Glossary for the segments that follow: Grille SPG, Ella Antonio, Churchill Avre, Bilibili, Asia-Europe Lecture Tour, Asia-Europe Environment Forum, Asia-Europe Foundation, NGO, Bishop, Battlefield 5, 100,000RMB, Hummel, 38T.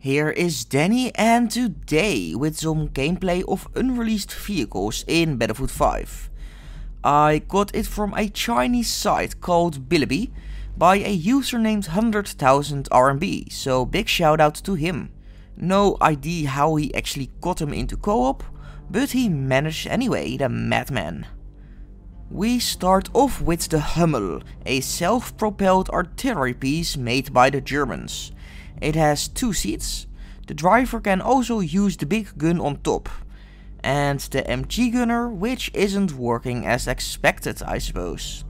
Here is Danny, and today with some gameplay of unreleased vehicles in Battlefield 5. I got it from a Chinese site called Bilibili by a user named 100,000RMB, so big shout out to him. No idea how he actually got him into co-op, but he managed anyway, the madman. We start off with the Hummel, a self-propelled artillery piece made by the Germans. It has two seats, the driver can also use the big gun on top, and the MG gunner, which isn't working as expected, I suppose.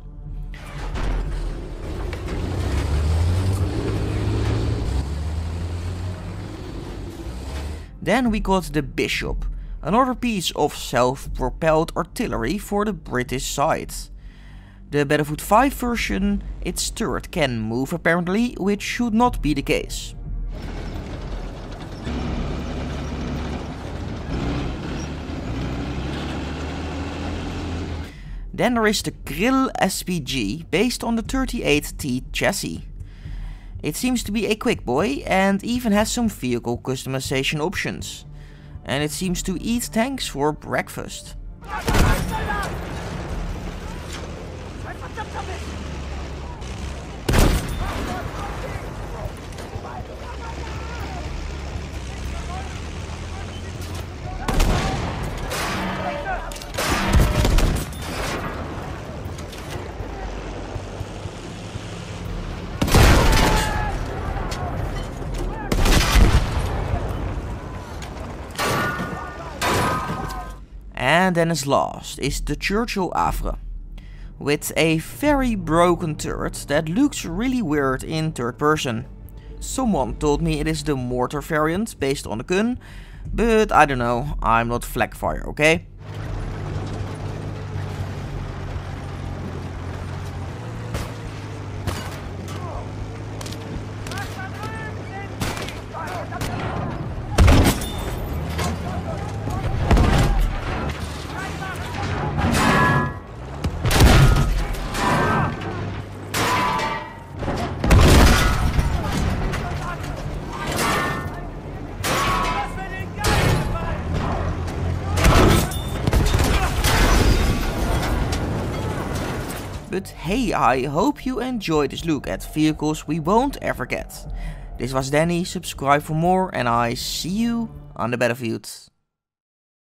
Then we got the Bishop, another piece of self-propelled artillery for the British side. The Battlefield 5 version, its turret can move apparently, which should not be the case. Then there is the Grille SPG, based on the 38T chassis. It seems to be a quick boy and even has some vehicle customization options. And it seems to eat tanks for breakfast. And then as last is the Churchill Avre, with a very broken turret that looks really weird in third person. Someone told me it is the mortar variant based on the gun, but I don't know, I'm not flag fire, okay? But hey, I hope you enjoyed this look at vehicles we won't ever get. This was Danny, subscribe for more, and I see you on the battlefield.